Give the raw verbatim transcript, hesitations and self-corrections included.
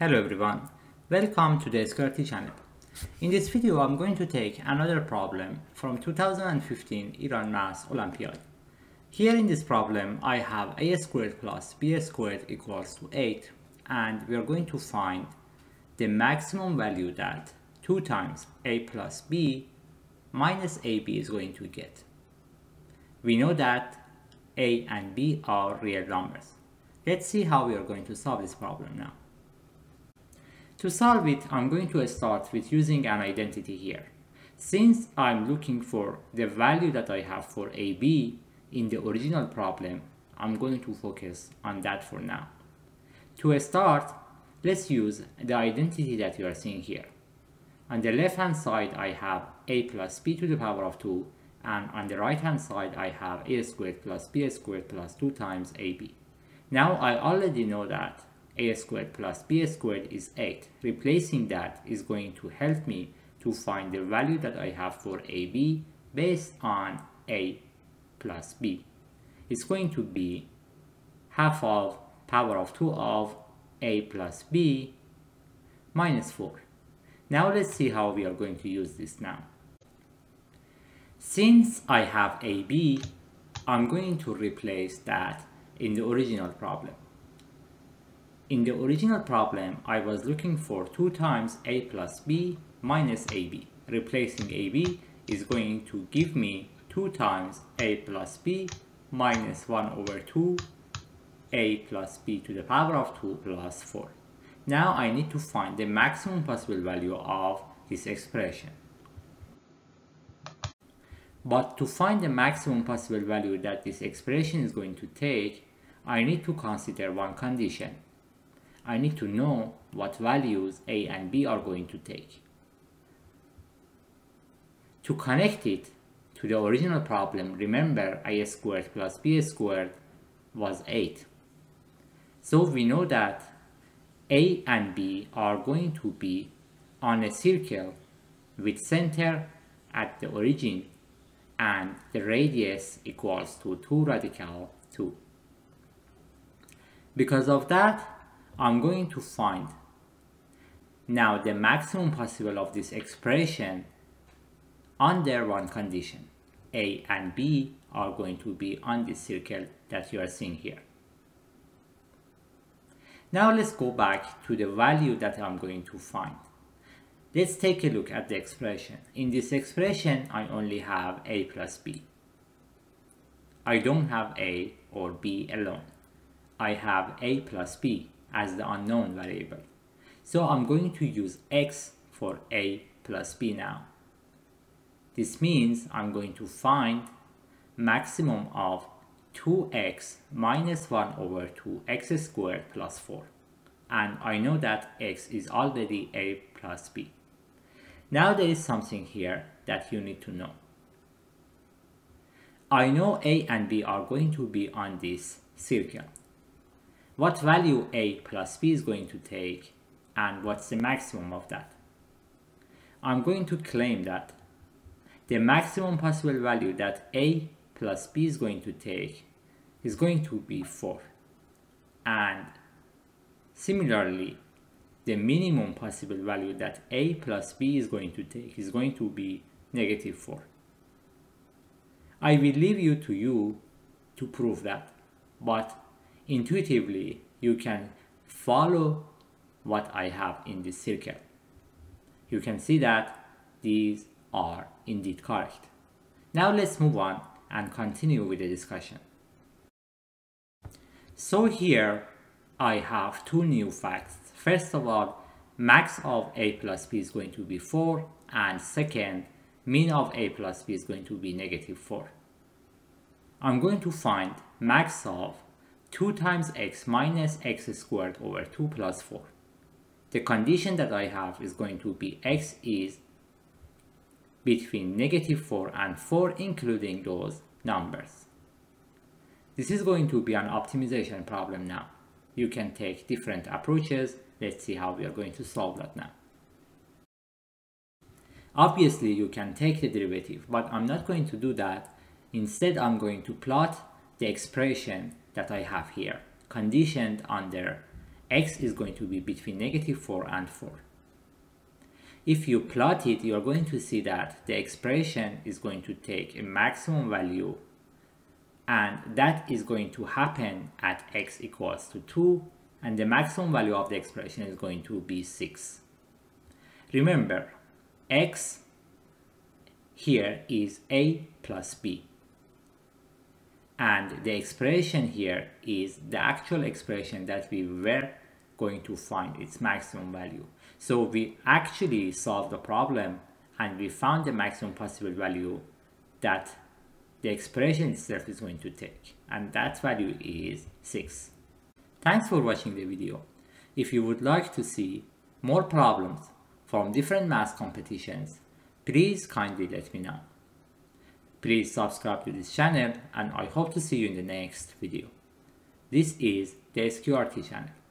Hello everyone, welcome to the S Q R T channel. In this video I'm going to take another problem from two thousand fifteen Iran Mass Olympiad. Here in this problem I have a squared plus b squared equals to eight, and we are going to find the maximum value that two times a plus b minus ab is going to get. We know that a and b are real numbers. Let's see how we are going to solve this problem now. To solve it, I'm going to start with using an identity here. Since I'm looking for the value that I have for A B in the original problem, I'm going to focus on that for now. To start, let's use the identity that you are seeing here. On the left hand side, I have a plus b to the power of two, and on the right hand side, I have a squared plus b squared plus two times A B. Now I already know that a squared plus b squared is eight. Replacing that is going to help me to find the value that I have for ab based on a plus b. It's going to be half of power of two of a plus b minus four. Now let's see how we are going to use this now. Since I have ab, I'm going to replace that in the original problem. In the original problem, I was looking for two times a plus b minus ab. Replacing ab is going to give me two times a plus b minus one over two a plus b to the power of two plus four. Now I need to find the maximum possible value of this expression. But to find the maximum possible value that this expression is going to take, I need to consider one condition. I need to know what values a and b are going to take. To connect it to the original problem, remember a squared plus b squared was eight. So we know that a and b are going to be on a circle with center at the origin and the radius equals to two radical two. Because of that, I'm going to find now the maximum possible of this expression under one condition. A and B are going to be on this circle that you are seeing here. Now let's go back to the value that I'm going to find. Let's take a look at the expression. In this expression, I only have A plus B. I don't have A or B alone. I have A plus B as the unknown variable. So I'm going to use x for a plus b now. This means I'm going to find maximum of two x minus one over two x squared plus four. And I know that x is already a plus b. Now there is something here that you need to know. I know a and b are going to be on this circle. What value a plus b is going to take, and what's the maximum of that? I'm going to claim that the maximum possible value that a plus b is going to take is going to be four. And similarly, the minimum possible value that a plus b is going to take is going to be negative four. I will leave you to you to prove that, but intuitively, you can follow what I have in this circle. You can see that these are indeed correct. Now let's move on and continue with the discussion. So here I have two new facts. First of all, max of a plus b is going to be four, and second, mean of a plus b is going to be negative four. I'm going to find max of two times x minus x squared over two plus four. The condition that I have is going to be x is between negative four and four, including those numbers. This is going to be an optimization problem now. You can take different approaches. Let's see how we are going to solve that now. Obviously, you can take the derivative, but I'm not going to do that. Instead, I'm going to plot the expression that I have here, conditioned under x is going to be between negative four and four. If you plot it, you are going to see that the expression is going to take a maximum value, and that is going to happen at x equals to two, and the maximum value of the expression is going to be six. Remember, x here is a plus b, and the expression here is the actual expression that we were going to find its maximum value. So we actually solved the problem and we found the maximum possible value that the expression itself is going to take, and that value is six. Thanks for watching the video. If you would like to see more problems from different math competitions, please kindly let me know. Please subscribe to this channel, and I hope to see you in the next video. This is the S Q R T channel.